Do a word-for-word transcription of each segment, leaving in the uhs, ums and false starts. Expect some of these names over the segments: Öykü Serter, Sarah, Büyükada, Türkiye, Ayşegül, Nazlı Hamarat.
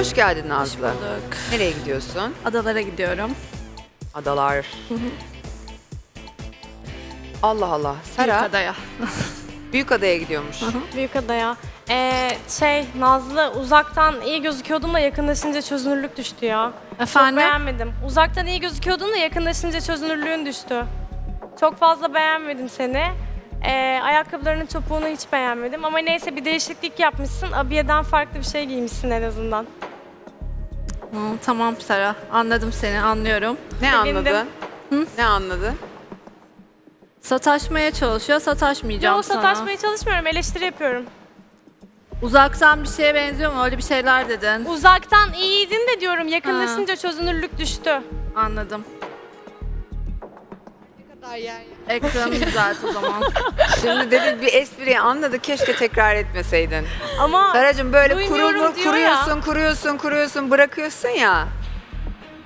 Hoş geldin Nazlı. Hoş bulduk. Nereye gidiyorsun? Adalara gidiyorum. Adalar. Allah Allah. Sarah. Büyükada'ya. Büyükada'ya gidiyormuş. Büyükada'ya. Ee, şey Nazlı, uzaktan iyi gözüküyordun da yakınlaşınca çözünürlük düştü ya. Efendim? Çok beğenmedim. Uzaktan iyi gözüküyordun da yakınlaşınca çözünürlüğün düştü. Çok fazla beğenmedim seni. Ee, ayakkabılarının topuğunu hiç beğenmedim ama neyse bir değişiklik yapmışsın. Abiye'den farklı bir şey giymişsin en azından. Hı, tamam Sarah, anladım seni, anlıyorum. Ne anladın? Hı? Ne anladın? Sataşmaya çalışıyor, sataşmayacağım Yo, sana. Yok, sataşmaya çalışmıyorum, eleştiri yapıyorum. Uzaktan bir şeye benziyor mu? Öyle bir şeyler dedin. Uzaktan iyiydin de diyorum, yakınlaşınca ha. çözünürlük düştü. Anladım. Ekranı düzelt o zaman. Şimdi dedik bir espriyi anladık, keşke tekrar etmeseydin. Ama Saracığım böyle kurulu, kuruyorsun, ya. kuruyorsun, kuruyorsun, bırakıyorsun ya.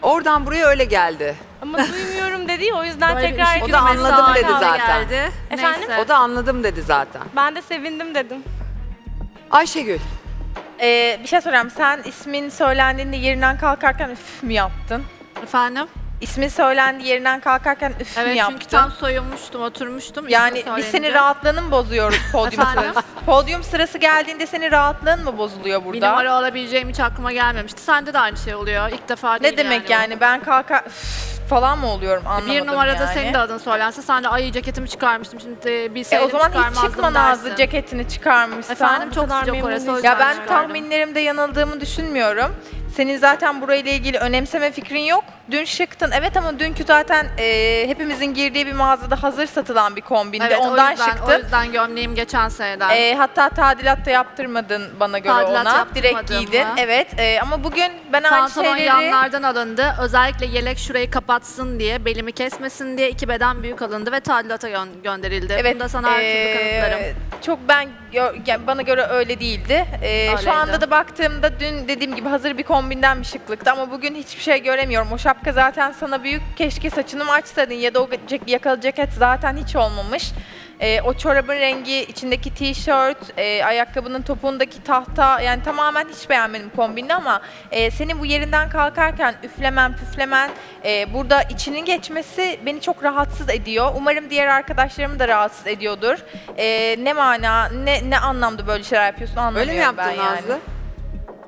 Oradan buraya öyle geldi. Ama duymuyorum dedi ya, o yüzden böyle tekrar etmedim. O da anladım dedi zaten. Efendim? O da anladım dedi zaten. Ben de sevindim dedim. Ayşegül. Ee, bir şey sorayım, sen ismin söylendiğinde yerinden kalkarken üf mü yaptın? Efendim? İsmin söylendi yerinden kalkarken üf evet, mü yaptın? Evet çünkü tam soyulmuştum, oturmuştum. Yani biz senin rahatlığını mı bozuyoruz podyum sırası? Podyum sırası geldiğinde senin rahatlığın mı bozuluyor burada? Bir numara olabileceğim hiç aklıma gelmemişti. Sende de aynı şey oluyor. İlk defa değil. Ne demek yani, yani? ben kalkar falan mı oluyorum, anlamadım yani. Bir numarada yani. Senin de adın söylense sen de ay ceketimi çıkarmıştım şimdi bir seyredim çıkarmazdım dersin. E o zaman hiç çıkma Nazlı, ceketini çıkarmışsın. Efendim çok sıcak orası. Ya ben çıkardım. Tahminlerimde yanıldığımı düşünmüyorum. Senin zaten burayla ilgili önemseme fikrin yok. Dün şıktın evet ama dünkü zaten e, hepimizin girdiği bir mağazada hazır satılan bir kombinde. Evet, ondan o yüzden, şıktın. O yüzden gömleğim geçen seneden. E, hatta tadilat da yaptırmadın bana göre tadilat ona. Direkt giydin. Mı? Evet e, ama bugün ben aynı şeyleri... yanlardan alındı. Özellikle yelek şurayı kapatsın diye, belimi kesmesin diye iki beden büyük alındı ve tadilata gö gönderildi. Evet. Bunu da sana her türlü kanıtlarım. Çok ben, bana göre öyle değildi. E, şu anda da baktığımda dün dediğim gibi hazır bir kombinde. Kombinden bir şıklıktı ama bugün hiçbir şey göremiyorum. O şapka zaten sana büyük. Keşke saçını mı açsaydın ya da o yakalı ceket zaten hiç olmamış. Ee, o çorabın rengi, içindeki tişört, e, ayakkabının topuğundaki tahta, yani tamamen hiç beğenmedim kombini ama e, senin bu yerinden kalkarken üflemen, püflemen, e, burada içinin geçmesi beni çok rahatsız ediyor. Umarım diğer arkadaşlarımı da rahatsız ediyordur. E, ne mana, ne, ne anlamda böyle şeyler yapıyorsun anlamıyorum ben yani. Öyle mi yaptın Nazlı?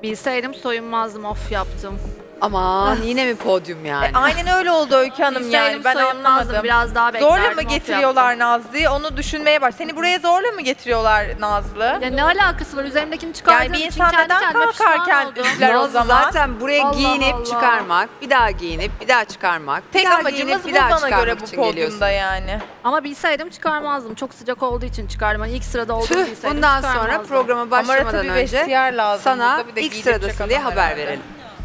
Bilseydim soyunmazdım, of yaptım. Aman yine mi podyum yani? E, aynen öyle oldu Öykü Hanım. Bilseydim yani ben anlamadım. Biraz daha beklerdim, zorla mı getiriyorlar Nazlı'yı? Onu düşünmeye bak. Seni buraya zorla mı getiriyorlar Nazlı? Ya ne alakası var? Üzerimdekini çıkardığım yani bir için kendi kendime pişman oldum. Nazlı zaten buraya Allah giyinip Allah. çıkarmak, bir daha giyinip bir daha çıkarmak. Tek amacımız bu bana göre bu podyumda yani. Ama bilseydim çıkarmazdım. Çok sıcak olduğu için çıkardım. Hani ilk sırada olduğu için bilseydim bundan sonra programa başlamadan önce sana ilk sıradasın diye haber verelim.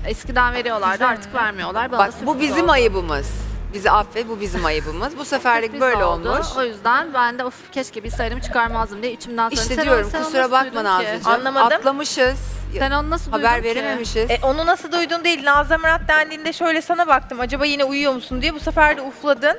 Eskiden veriyorlardı, artık vermiyorlar. Bak bu bizim oldu. ayıbımız. Bizi affet, bu bizim ayıbımız. Bu seferlik böyle oldu. olmuş. O yüzden ben de of keşke bir sayımı çıkarmazdım diye içimden söyledim. İşte sen diyorum sen kusura bakma Nazlı'cığım. Anlamadım. Atlamışız. Sen onu nasıl duydun Haber verememişiz. E, onu nasıl duydun değil. Nazlı Hamarat dendiğinde şöyle sana baktım. Acaba yine uyuyor musun diye bu sefer de ufladın.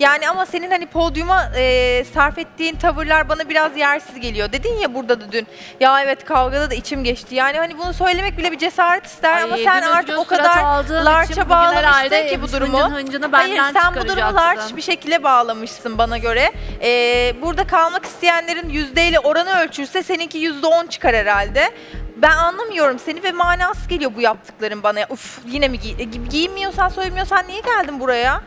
Yani ama senin hani podyuma e, sarf ettiğin tavırlar bana biraz yersiz geliyor. Dedin ya burada da dün. Ya evet kavgada da içim geçti. Yani hani bunu söylemek bile bir cesaret ister. Ay, ama sen artık o kadar larça bağlamışsın ki bu durumu. Hıncını Hayır sen bu durumu larç bir şekilde bağlamışsın bana göre. E, burada kalmak isteyenlerin yüzdeyle oranı ölçürse seninki yüzde on çıkar herhalde. Ben anlamıyorum seni ve manasız geliyor bu yaptıkların bana. Uf yine mi giy giyinmiyorsan soyunmuyorsan niye geldin buraya?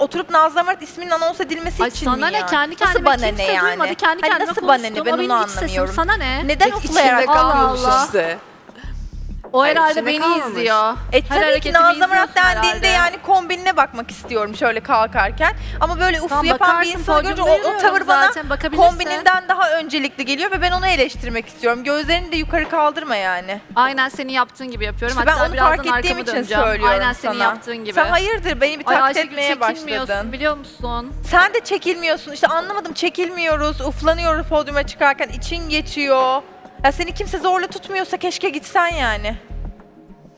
Oturup Nazlı Hamarat isminin anons edilmesi Ay, için mi ya? Ne? Kendi nasıl bana ne yani? Duymadı, kendi hani nasıl konuştum, bana ne? Ben onu anlamıyorum. Sana ne? Neden okuyarak kalmıyormuş işte? O herhalde beni kalmamış. izliyor. E Her tabii ki Nazlı Hamarat dendiğinde yani kombinine bakmak istiyorum şöyle kalkarken. Ama böyle uf tamam, yapan bir insanı görünce o, o tavır bana kombininden daha öncelikli geliyor ve ben onu eleştirmek istiyorum. Gözlerini de yukarı kaldırma yani. Aynen seni yaptığın gibi yapıyorum. İşte hatta ben onu fark ettiğim için döneceğim. söylüyorum Aynen seni sana. yaptığın gibi. Sen hayırdır beni bir taklit Ay, etmeye başladın. biliyor musun? Sen de çekilmiyorsun. İşte anlamadım çekilmiyoruz, uflanıyoruz podyuma çıkarken için geçiyor. Ya seni kimse zorla tutmuyorsa keşke gitsen yani.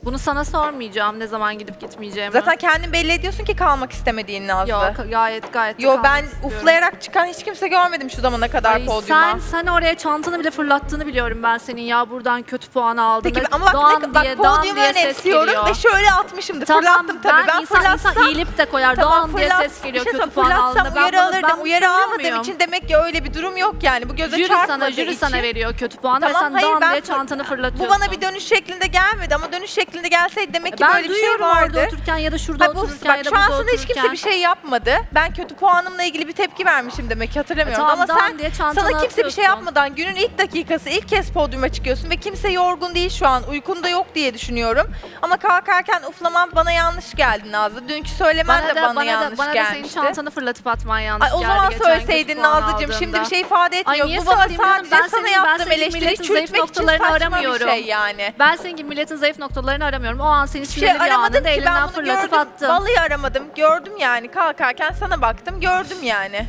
Bunu sana sormayacağım, ne zaman gidip gitmeyeceğimi. Zaten kendin belli ediyorsun ki kalmak istemediğin Nazlı. Yok, gayet gayet. Yok, ben istiyorum. Uflayarak çıkan hiç kimse görmedim şu zamana kadar. Ay, podyuma. Sen, sen oraya çantanı bile fırlattığını biliyorum ben senin ya, buradan kötü puan aldığını. Peki, ama bak, dan ne, bak diye, podyuma önemsiyorum ve şöyle atmışımdı, tamam, fırlattım tabii. Ben, ben insan, fırlatsam, insan eğilip de koyar, tamam, dan diye ses geliyor, şey kötü puan aldığını. Ben uyarı alırdım, ben uyarı almadığım için demek ki öyle bir durum yok yani. Bu göze jüri çarpmadığı sana, için. Jüri sana veriyor kötü puanı, tamam, ve sen dan diye çantanı fırlatıyorsun. Bu bana bir dönüş şeklinde gelmedi ama dönüş şeklinde gelseydi demek ki ben böyle bir şey vardı. Ben otururken ya da şurada ha, bu, otururken bak, ya da burada otururken. Hiç kimse bir şey yapmadı. Ben kötü puanımla ilgili bir tepki vermişim demek ki, hatırlamıyorum. E, tamam, ama sen diye sana kimse atıyorsun. Bir şey yapmadan günün ilk dakikası ilk kez podyuma çıkıyorsun ve kimse yorgun değil şu an. Uykun da yok diye düşünüyorum. Ama kalkarken uflaman bana yanlış geldi Nazlı. Dünkü söylemen bana de, de bana, bana yanlış bana gelmişti. Bana da senin çantanı fırlatıp atman yanlış geldi. O zaman geldi, söyleseydin Nazlıcığım. Şimdi bir şey ifade etmiyor. Bu bana sadece sana yaptığım eleştiri çürütmek için saçma bir şey yani. Ben senin gibi milletin zayıf noktalarını aramıyorum. O an seni sinirli bir anında elinden fırlatıp attım. Vallahi aramadım. Gördüm yani. Kalkarken sana baktım. Gördüm yani.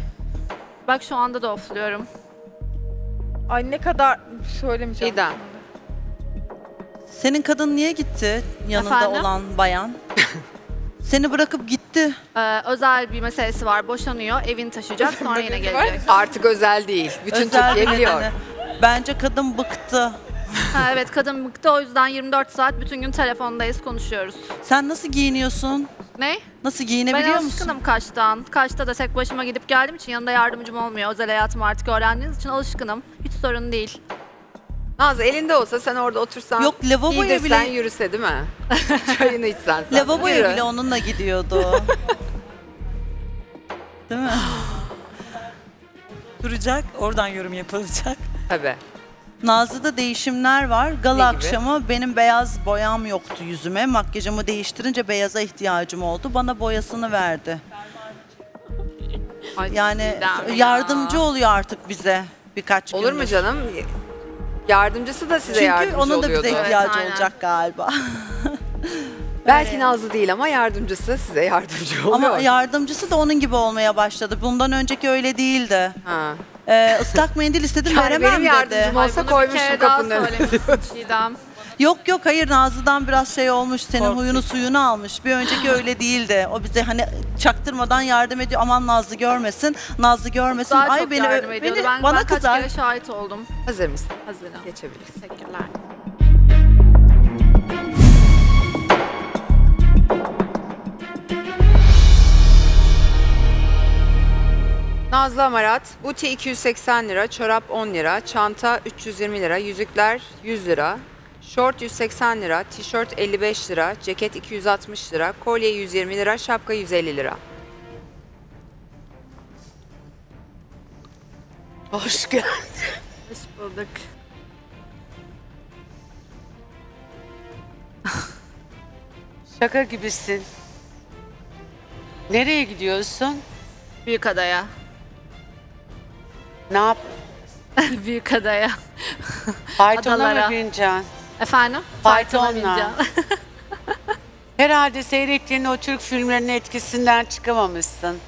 Bak şu anda da ofluyorum. Ay ne kadar söylemeyeceğim. İda. Senin kadın niye gitti? Yanında Efendim? olan bayan. Seni bırakıp gitti. Ee, özel bir meselesi var. Boşanıyor. Evini taşıyacak. Sonra yine gelecek. Artık özel değil. Bütün özel Türkiye biliyor. Bence kadın bıktı. Ha, evet, kadın bıktı, o yüzden yirmi dört saat bütün gün telefondayız, konuşuyoruz. Sen nasıl giyiniyorsun? Ne? Nasıl giyinebiliyor musun? Ben alışkınım kaçtan. Kaçta da tek başıma gidip geldiğim için yanında yardımcım olmuyor. Özel hayatımı artık öğrendiğiniz için alışkınım. Hiç sorun değil. Nazlı elinde olsa sen orada otursan, yok, lavaboya bile yürüse değil mi? Çayını içsen sen. Lavaboya Yürü. bile onunla gidiyordu. Değil mi? Duracak, oradan yorum yapılacak. Tabii. Nazlı'da değişimler var. Gala akşamı benim beyaz boyam yoktu yüzüme. Makyajımı değiştirince beyaza ihtiyacım oldu. Bana boyasını verdi. Yani yardımcı ya. oluyor artık bize birkaç gün. Olur mu canım? Yardımcısı da size Çünkü yardımcı oluyordu. Çünkü onun da bize ihtiyacı evet, olacak galiba. Belki Nazlı değil ama yardımcısı size yardımcı oluyor. Ama yardımcısı da onun gibi olmaya başladı. Bundan önceki öyle değildi. Ha. Ee, ıslak mendil istedim, yani veremem benim dedi. Benim yardımcım olsa koymuşum kapının önüne. Yok yok, hayır, Nazlı'dan biraz şey olmuş, senin Korktum. huyunu suyunu almış. Bir önceki öyle değildi. O bize hani çaktırmadan yardım ediyor. Aman Nazlı görmesin, Nazlı görmesin. Daha Ay, çok beni, yardım beni, ediyordu. Ben, bana ben kaç kere şahit oldum. Hazır mısın? Hazırım. Geçebiliriz. Teşekkürler. Nazlı Hamarat, buti iki yüz seksen lira, çorap on lira, çanta üç yüz yirmi lira, yüzükler yüz lira, şort yüz seksen lira, tişört elli beş lira, ceket iki yüz altmış lira, kolye yüz yirmi lira, şapka yüz elli lira. Hoş geldin. Hoş bulduk. Şaka gibisin. Nereye gidiyorsun? Büyükada'ya. Ne yap? Büyükada'ya. Faytonla mı bineceksin? Efendim? Faytonla bineceğim. Herhalde seyrettiğin o Türk filmlerinin etkisinden çıkamamışsın.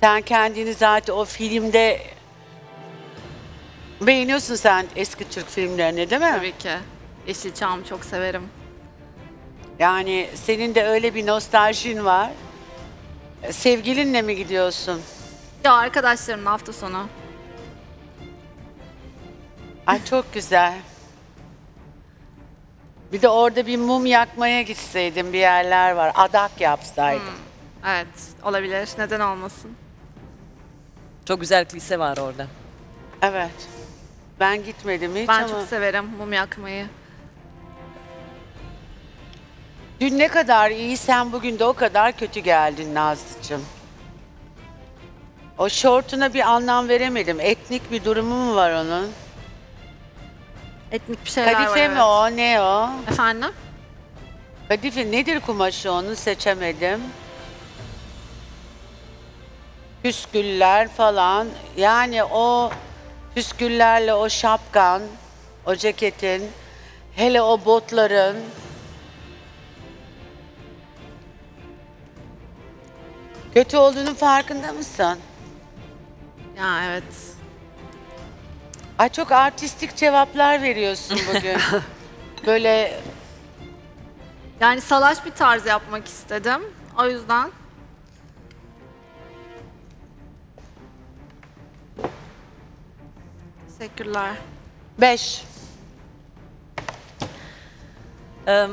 Sen kendini zaten o filmde beğeniyorsun, sen eski Türk filmlerini değil mi? Tabii ki. Yeşilçam'ı çok severim. Yani senin de öyle bir nostaljin var. Sevgilinle mi gidiyorsun? Ya arkadaşlarımın hafta sonu. Ay çok güzel. Bir de orada bir mum yakmaya gitseydim, bir yerler var. Adak yapsaydım. Hmm, evet, olabilir. Neden olmasın? Çok güzel kilise var orada. Evet. Ben gitmedim hiç ben ama... Ben çok severim mum yakmayı. Dün ne kadar iyi, sen bugün de o kadar kötü geldin Nazlıcığım. O şortuna bir anlam veremedim. Etnik bir durumu mu var onun? Etnik bir şeyler Kadife var. Kadife mi evet. o? Ne o? Efendim? Kadife nedir kumaşı, onu seçemedim. Püsküller falan. Yani o püsküllerle o şapkan, o ceketin, hele o botların. Kötü olduğunun farkında mısın? Ya evet. Ay çok artistik cevaplar veriyorsun bugün. Böyle Yani salaş bir tarz yapmak istedim. O yüzden. Teşekkürler. Beş. Ee,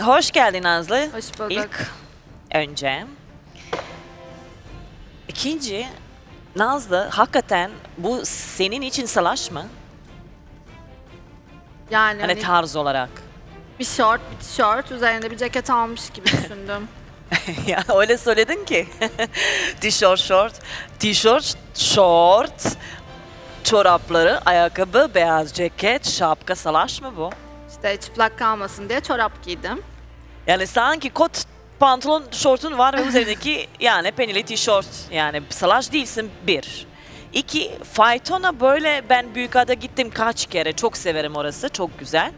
hoş geldin Nazlı. Hoş bulduk. İlk önce. İkinci, Nazlı hakikaten bu senin için salaş mı? Yani hani tarz olarak. Bir şort, bir tişört, üzerinde bir ceket almış gibi düşündüm. Ya öyle söyledin ki. Tişört, şort, tişört, şort, çorapları, ayakkabı, beyaz ceket, şapka, salaş mı bu? İşte çıplak kalmasın diye çorap giydim. Yani sanki kot pantolon, şortun var ve üzerindeki yani penili tişört, yani salaş değilsin bir. İki, faytona böyle ben Büyükada gittim kaç kere, çok severim orası, çok güzel.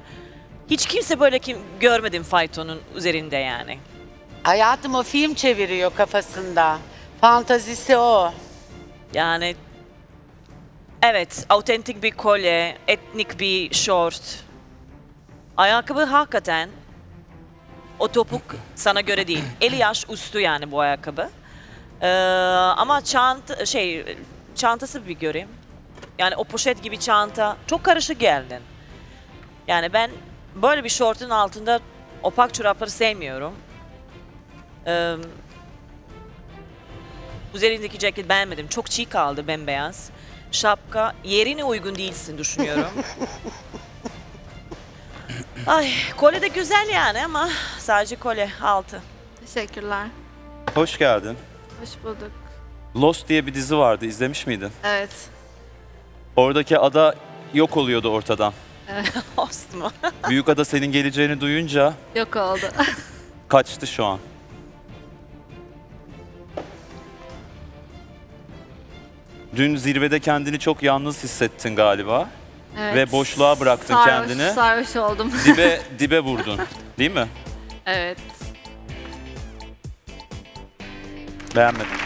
Hiç kimse böyle kim görmedim faytonun üzerinde yani. Hayatım o film çeviriyor kafasında. Fantazisi o. Yani evet, autentik bir kolye, etnik bir şort. Ayakkabı hakikaten o topuk sana göre değil. elli yaş üstü yani bu ayakkabı. Ee, ama çanta şey çantası bir göreyim. Yani o poşet gibi çanta. Çok karışık geldin. Yani ben böyle bir şortun altında opak çorapları sevmiyorum. Ee, üzerindeki ceket beğenmedim. Çok çiğ kaldı, bembeyaz. Şapka yerine uygun değilsin düşünüyorum. Ay, kolye de güzel yani ama sadece kolye altı. Teşekkürler. Hoş geldin. Hoş bulduk. Lost diye bir dizi vardı, izlemiş miydin? Evet. Oradaki ada yok oluyordu ortadan. Evet. Lost mu? Büyükada senin geleceğini duyunca... Yok oldu. Kaçtı şu an. Dün zirvede kendini çok yalnız hissettin galiba. Evet. Ve boşluğa bıraktın sarhoş, kendini. Sarhoş oldum. Dibe, dibe vurdun. Değil mi? Evet. Beğenmedim.